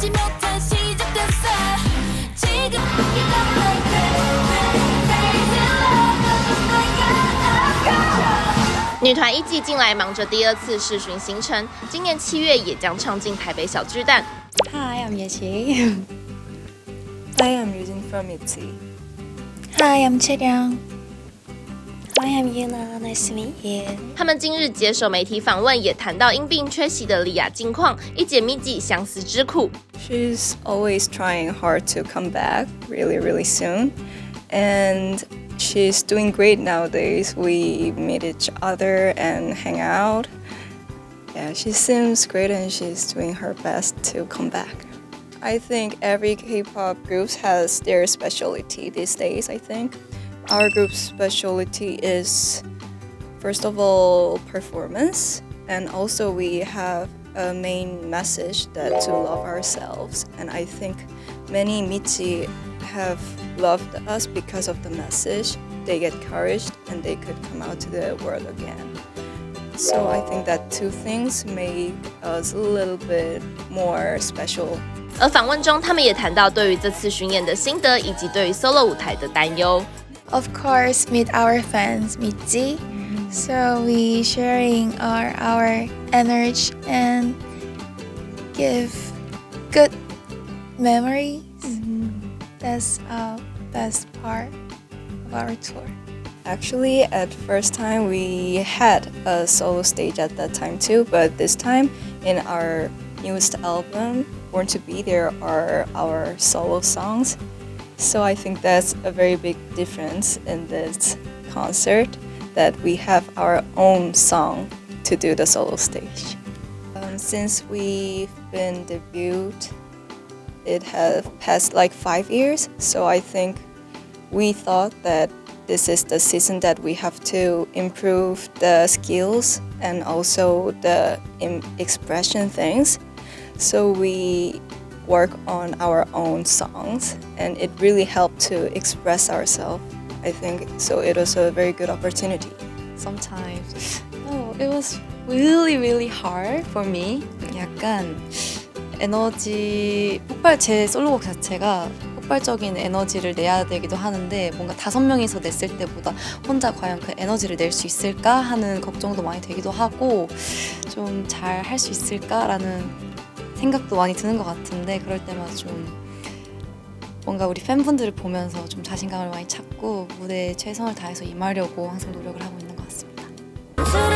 보지 못한 시작됐어. 지금女团ITZY近来忙着第二次世巡行程，今年7月也将唱进台北小巨蛋。Hi, I'm Yeji. Hi, I'm Yujin from ITZY. Hi, I'm Chaeryeong. Hi, I'm Yuna. Nice to meet you. 他们近日接受媒体访问，也谈到因病缺席的莉亚近况，一姐MIDZY相思之苦。She's always trying hard to come back really, really soon, and she's doing great nowadays. We meet each other and hang out. Yeah, she seems great and she's doing her best to come back. I think every K-pop group has their specialty these days, I think. Our group's specialty is, first of all, performance. And also we have a main message that to love ourselves. And I think many MIDZY have loved us because of the message. They get encouraged and they could come out to the world again. So I think that two things make us a little bit more special. 而访问中，他们也谈到对于这次巡演的心得，以及对于 solo 舞台的担忧。Of course, meet our fans, MIDZY. So we sharing our energy and give good memories. That's our best part of our tour. Actually, at first time we had a solo stage at that time too, but this time in our newest album, Born To Be There, are our solo songs. So I think that's a very big difference in this concert, that we have our own song to do the solo stage. Since we've been debuted, it has passed like 5 years, so I think we thought that this is the season that we have to improve the skills and also the expression things. So we work on our own songs and it really helped to express ourselves, I think. So it was a very good opportunity. Sometimes, oh, it was really, really hard for me. 약간 에너지 폭발, 제 솔로곡 자체가 폭발적인 에너지를 내야 되기도 하는데 뭔가 5명이서 냈을 때보다 혼자 과연 그 에너지를 낼 수 있을까 하는 걱정도 많이 되기도 하고 좀 잘 할 수 있을까라는 생각도 많이 드는 것 같은데, 그럴 때마다 좀 뭔가 우리 팬분들을 보면서 좀 자신감을 많이 찾고 무대에 최선을 다해서 임하려고 항상 노력을 하고 있는 것 같습니다.